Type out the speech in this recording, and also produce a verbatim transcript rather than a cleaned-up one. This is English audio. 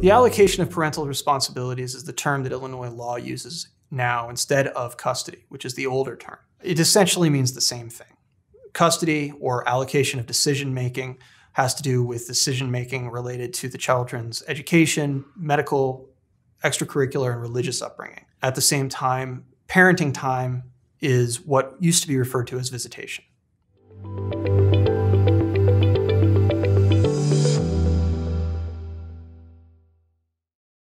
The allocation of parental responsibilities is the term that Illinois law uses now instead of custody, which is the older term. It essentially means the same thing. Custody or allocation of decision-making has to do with decision-making related to the children's education, medical, extracurricular, and religious upbringing. At the same time, parenting time is what used to be referred to as visitation.